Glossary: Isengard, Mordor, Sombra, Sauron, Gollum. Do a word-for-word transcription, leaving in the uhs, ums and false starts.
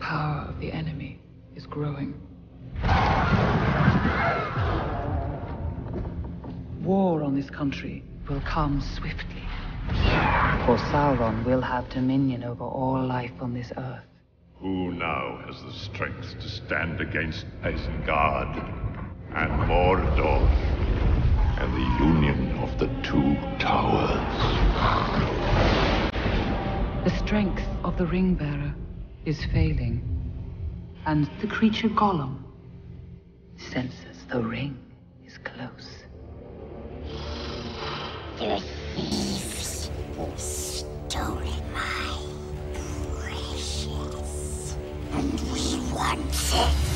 power of the enemy is growing. War on this country will come swiftly, for Sauron will have dominion over all life on this earth. Who now has the strength to stand against Isengard and Mordor and the union of the two towers? The strength of the Ringbearer is failing, and the creature Gollum senses the ring is close. The thieves who stole my precious. And we want it.